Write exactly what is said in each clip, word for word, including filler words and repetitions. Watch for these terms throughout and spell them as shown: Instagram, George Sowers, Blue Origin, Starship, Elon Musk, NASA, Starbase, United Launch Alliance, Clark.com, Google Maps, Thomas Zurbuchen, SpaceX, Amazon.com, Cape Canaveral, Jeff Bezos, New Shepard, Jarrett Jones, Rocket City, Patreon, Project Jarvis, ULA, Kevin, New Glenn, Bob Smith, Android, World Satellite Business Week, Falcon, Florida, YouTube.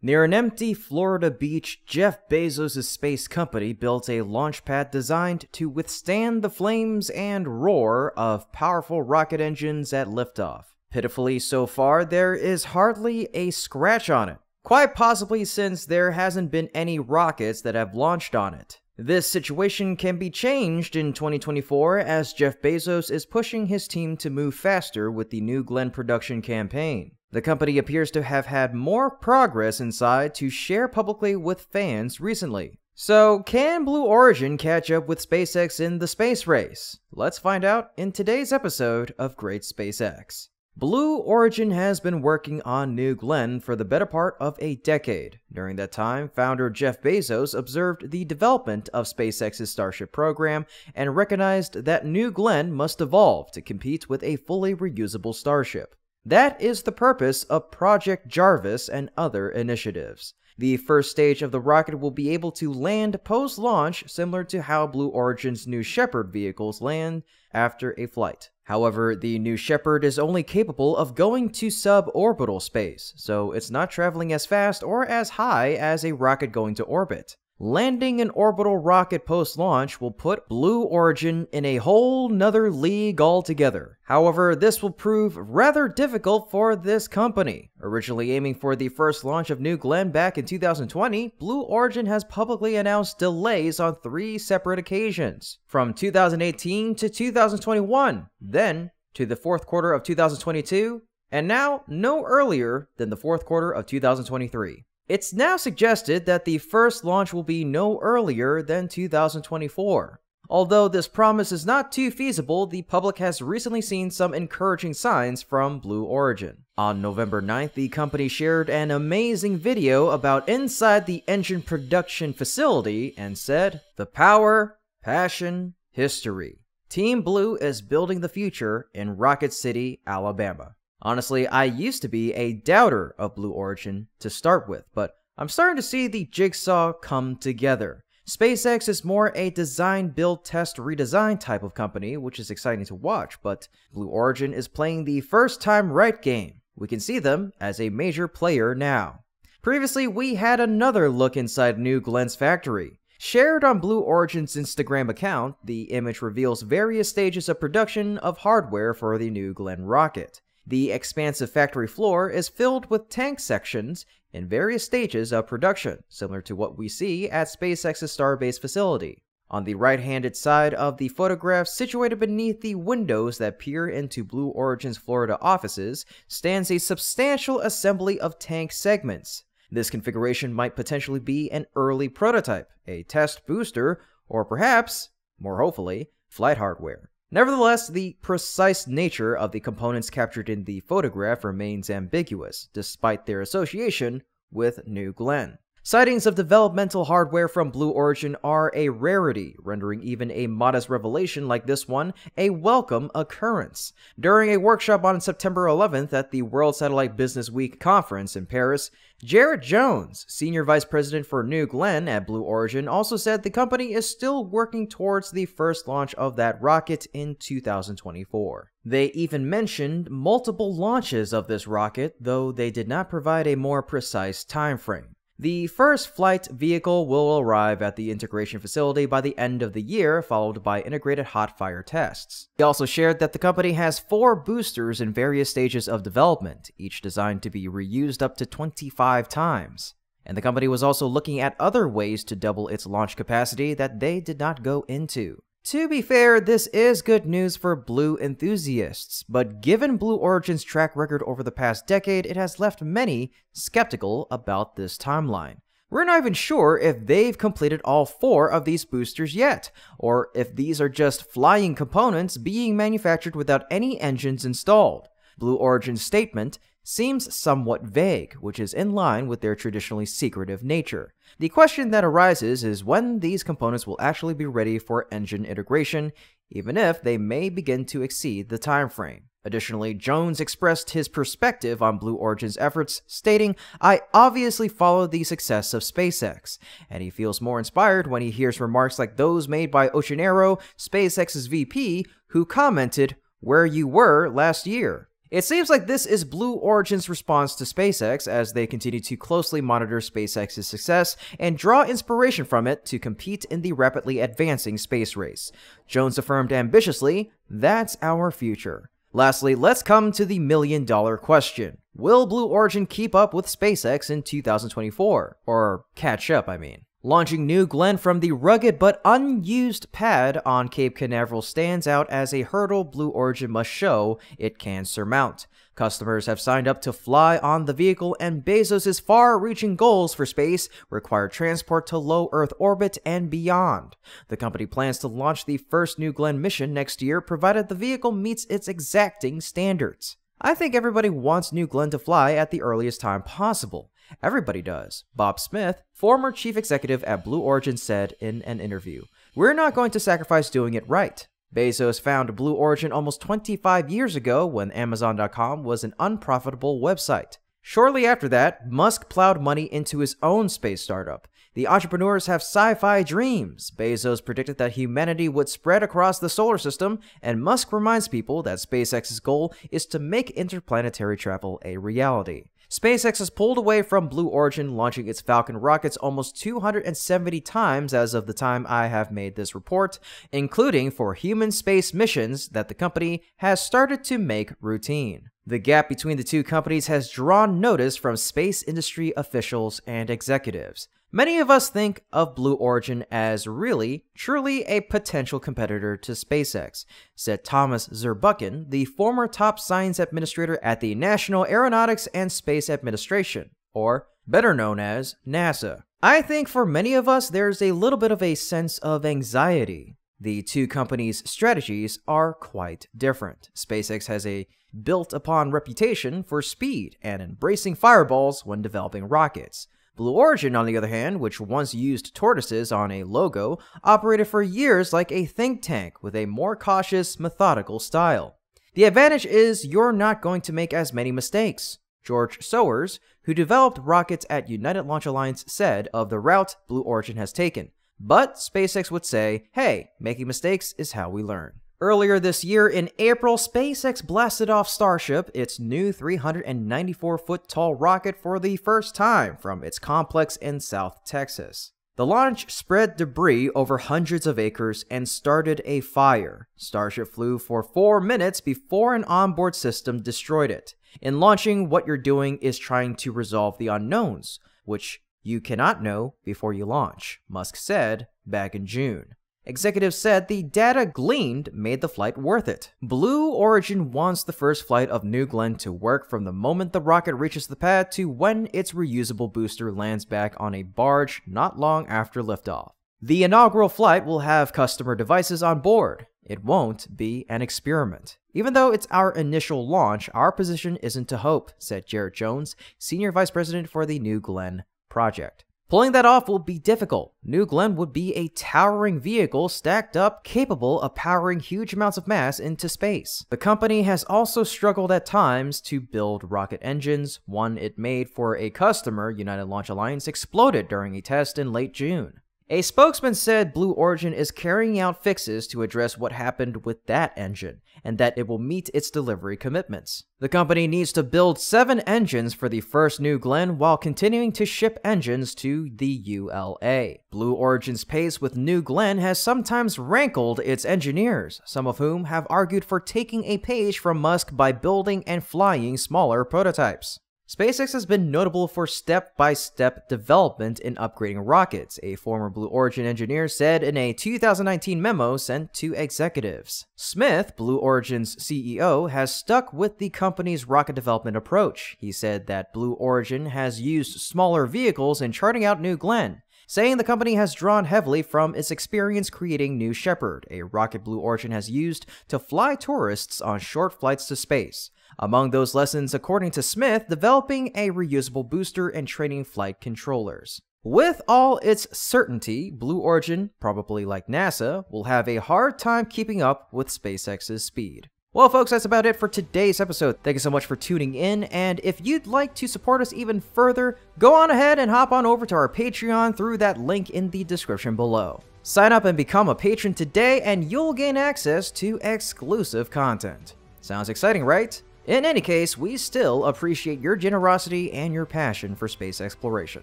Near an empty Florida beach, Jeff Bezos' space company built a launch pad designed to withstand the flames and roar of powerful rocket engines at liftoff. Pitifully so far, there is hardly a scratch on it, quite possibly since there hasn't been any rockets that have launched on it. This situation can be changed in twenty twenty-four as Jeff Bezos is pushing his team to move faster with the New Glenn production campaign. The company appears to have had more progress inside to share publicly with fans recently. So, can Blue Origin catch up with SpaceX in the space race? Let's find out in today's episode of Great SpaceX. Blue Origin has been working on New Glenn for the better part of a decade. During that time, founder Jeff Bezos observed the development of SpaceX's Starship program and recognized that New Glenn must evolve to compete with a fully reusable Starship. That is the purpose of Project Jarvis and other initiatives. The first stage of the rocket will be able to land post-launch, similar to how Blue Origin's New Shepard vehicles land after a flight. However, the New Shepard is only capable of going to suborbital space, so it's not traveling as fast or as high as a rocket going to orbit. Landing an orbital rocket post-launch will put Blue Origin in a whole nother league altogether. However, this will prove rather difficult for this company. Originally aiming for the first launch of New Glenn back in two thousand twenty, Blue Origin has publicly announced delays on three separate occasions, from two thousand eighteen to two thousand twenty-one, then to the fourth quarter of two thousand twenty-two, and now no earlier than the fourth quarter of two thousand twenty-three. It's now suggested that the first launch will be no earlier than two thousand twenty-four. Although this promise is not too feasible, the public has recently seen some encouraging signs from Blue Origin. On November ninth, the company shared an amazing video about inside the engine production facility and said, "The power, passion, history. Team Blue is building the future in Rocket City, Alabama." Honestly, I used to be a doubter of Blue Origin to start with, but I'm starting to see the jigsaw come together. SpaceX is more a design, build, test, redesign type of company, which is exciting to watch, but Blue Origin is playing the first time right game. We can see them as a major player now. Previously, we had another look inside New Glenn's factory. Shared on Blue Origin's Instagram account, the image reveals various stages of production of hardware for the New Glenn rocket. The expansive factory floor is filled with tank sections in various stages of production, similar to what we see at SpaceX's Starbase facility. On the right-handed side of the photograph, situated beneath the windows that peer into Blue Origin's Florida offices, stands a substantial assembly of tank segments. This configuration might potentially be an early prototype, a test booster, or perhaps, more hopefully, flight hardware. Nevertheless, the precise nature of the components captured in the photograph remains ambiguous, despite their association with New Glenn. Sightings of developmental hardware from Blue Origin are a rarity, rendering even a modest revelation like this one a welcome occurrence. During a workshop on September eleventh at the World Satellite Business Week conference in Paris, Jarrett Jones, Senior Vice President for New Glenn at Blue Origin, also said the company is still working towards the first launch of that rocket in two thousand twenty-four. They even mentioned multiple launches of this rocket, though they did not provide a more precise timeframe. The first flight vehicle will arrive at the integration facility by the end of the year, followed by integrated hot fire tests. He also shared that the company has four boosters in various stages of development, each designed to be reused up to twenty-five times. And the company was also looking at other ways to double its launch capacity that they did not go into. To be fair, this is good news for Blue enthusiasts, but given Blue Origin's track record over the past decade, it has left many skeptical about this timeline. We're not even sure if they've completed all four of these boosters yet, or if these are just flying components being manufactured without any engines installed. Blue Origin's statement seems somewhat vague, which is in line with their traditionally secretive nature. The question that arises is when these components will actually be ready for engine integration, even if they may begin to exceed the time frame. Additionally, Jones expressed his perspective on Blue Origin's efforts, stating, "I obviously follow the success of SpaceX," and he feels more inspired when he hears remarks like those made by Ochenero, SpaceX's V P, who commented, "Where you were last year." It seems like this is Blue Origin's response to SpaceX as they continue to closely monitor SpaceX's success and draw inspiration from it to compete in the rapidly advancing space race. Jones affirmed ambitiously, "That's our future." Lastly, let's come to the million-dollar question. Will Blue Origin keep up with SpaceX in two thousand twenty-four? Or catch up, I mean. Launching New Glenn from the rugged but unused pad on Cape Canaveral stands out as a hurdle Blue Origin must show it can surmount. Customers have signed up to fly on the vehicle, and Bezos' far-reaching goals for space require transport to low Earth orbit and beyond. The company plans to launch the first New Glenn mission next year, provided the vehicle meets its exacting standards. I think everybody wants New Glenn to fly at the earliest time possible. Everybody does. Bob Smith, former chief executive at Blue Origin, said in an interview, "We're not going to sacrifice doing it right." Bezos founded Blue Origin almost twenty-five years ago when Amazon dot com was an unprofitable website. Shortly after that, Musk plowed money into his own space startup. The entrepreneurs have sci-fi dreams. Bezos predicted that humanity would spread across the solar system, and Musk reminds people that SpaceX's goal is to make interplanetary travel a reality. SpaceX has pulled away from Blue Origin, launching its Falcon rockets almost two hundred seventy times as of the time I have made this report, including for human space missions that the company has started to make routine. The gap between the two companies has drawn notice from space industry officials and executives. Many of us think of Blue Origin as really, truly a potential competitor to SpaceX, said Thomas Zurbuchen, the former top science administrator at the National Aeronautics and Space Administration, or better known as NASA. I think for many of us there's a little bit of a sense of anxiety. The two companies' strategies are quite different. SpaceX has a built-upon reputation for speed and embracing fireballs when developing rockets. Blue Origin, on the other hand, which once used tortoises on a logo, operated for years like a think tank with a more cautious, methodical style. The advantage is you're not going to make as many mistakes. George Sowers, who developed rockets at United Launch Alliance, said of the route Blue Origin has taken. But SpaceX would say, hey, making mistakes is how we learn. Earlier this year in April, SpaceX blasted off Starship, its new three hundred ninety-four foot tall rocket, for the first time from its complex in South Texas. The launch spread debris over hundreds of acres and started a fire. Starship flew for four minutes before an onboard system destroyed it. In launching, what you're doing is trying to resolve the unknowns, which you cannot know before you launch, Musk said back in June. Executives said the data gleaned made the flight worth it. Blue Origin wants the first flight of New Glenn to work from the moment the rocket reaches the pad to when its reusable booster lands back on a barge not long after liftoff. The inaugural flight will have customer devices on board. It won't be an experiment. Even though it's our initial launch, our position isn't to hope, said Jarrett Jones, senior vice president for the New Glenn project. Pulling that off will be difficult. New Glenn would be a towering vehicle stacked up, capable of powering huge amounts of mass into space. The company has also struggled at times to build rocket engines. One it made for a customer, United Launch Alliance, exploded during a test in late June. A spokesman said Blue Origin is carrying out fixes to address what happened with that engine, and that it will meet its delivery commitments. The company needs to build seven engines for the first New Glenn while continuing to ship engines to the U L A. Blue Origin's pace with New Glenn has sometimes rankled its engineers, some of whom have argued for taking a page from Musk by building and flying smaller prototypes. SpaceX has been notable for step-by-step development in upgrading rockets, a former Blue Origin engineer said in a two thousand nineteen memo sent to executives. Smith, Blue Origin's C E O, has stuck with the company's rocket development approach. He said that Blue Origin has used smaller vehicles in charting out New Glenn, saying the company has drawn heavily from its experience creating New Shepard, a rocket Blue Origin has used to fly tourists on short flights to space. Among those lessons, according to Smith, developing a reusable booster and training flight controllers. With all its certainty, Blue Origin, probably like NASA, will have a hard time keeping up with SpaceX's speed. Well, folks, that's about it for today's episode. Thank you so much for tuning in, and if you'd like to support us even further, go on ahead and hop on over to our Patreon through that link in the description below. Sign up and become a patron today, and you'll gain access to exclusive content. Sounds exciting, right? In any case, we still appreciate your generosity and your passion for space exploration.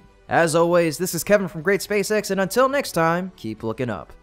As always, this is Kevin from Great SpaceX, and until next time, keep looking up.